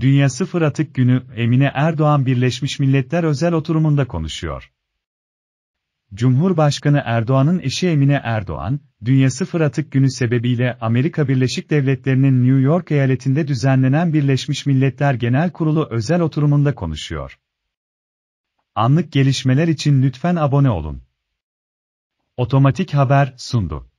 Dünya Sıfır Atık Günü, Emine Erdoğan Birleşmiş Milletler özel oturumunda konuşuyor. Cumhurbaşkanı Erdoğan'ın eşi Emine Erdoğan, Dünya Sıfır Atık Günü sebebiyle Amerika Birleşik Devletleri'nin New York eyaletinde düzenlenen Birleşmiş Milletler Genel Kurulu özel oturumunda konuşuyor. Anlık gelişmeler için lütfen abone olun. Otomatik Haber sundu.